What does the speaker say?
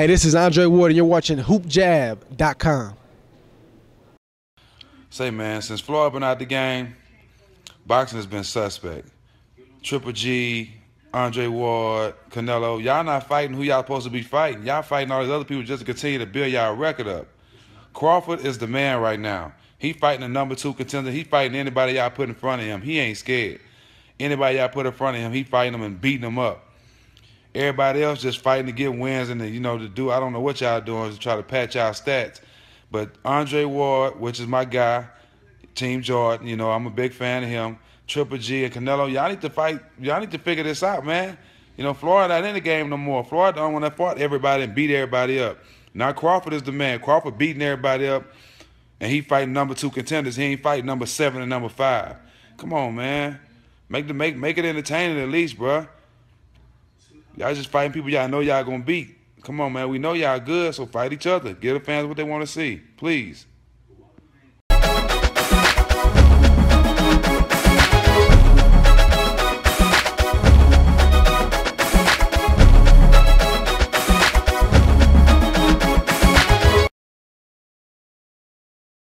Hey, this is Andre Ward, and you're watching HoopJab.com. Say, man, since Floyd been out the game, boxing has been suspect. Triple G, Andre Ward, Canelo, y'all not fighting who y'all supposed to be fighting. Y'all fighting all these other people just to continue to build y'all record up. Crawford is the man right now. He fighting the #2 contender. He fighting anybody y'all put in front of him. He ain't scared. Anybody y'all put in front of him, he fighting them and beating them up. Everybody else just fighting to get wins and, to do, I don't know what y'all doing to try to patch y'all stats. But Andre Ward, which is my guy, Team Jordan, I'm a big fan of him. Triple G and Canelo, y'all need to fight. Y'all need to figure this out, man. Floyd ain't in the game no more. Floyd the only one that fought everybody and beat everybody up. Now Crawford is the man. Crawford beating everybody up, and he fighting #2 contenders. He ain't fighting #7 and #5. Come on, man. Make it entertaining at least, bruh. Y'all just fighting people y'all know y'all gonna beat. Come on, man. We know y'all good, so fight each other. Give the fans what they want to see, please.